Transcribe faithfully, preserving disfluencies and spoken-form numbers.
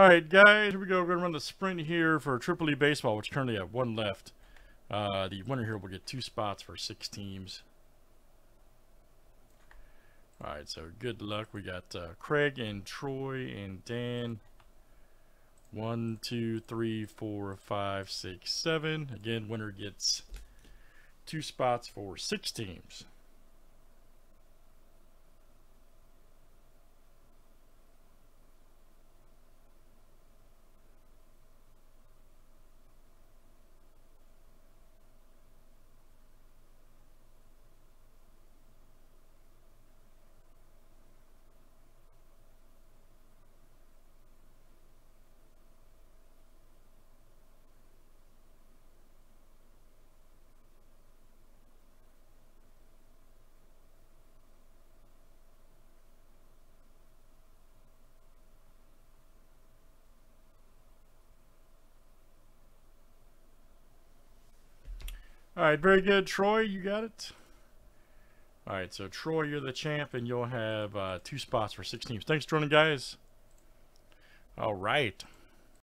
All right, guys, here we go. We're going to run the sprint here for Triple E Baseball, which currently have one left. Uh, the winner here will get two spots for six teams. All right, so good luck. We got uh, Craig and Troy and Dan. One, two, three, four, five, six, seven. Again, winner gets two spots for six teams. All right, very good. Troy, you got it. All right, so Troy, you're the champ, and you'll have uh, two spots for six teams. Thanks for joining, guys. All right.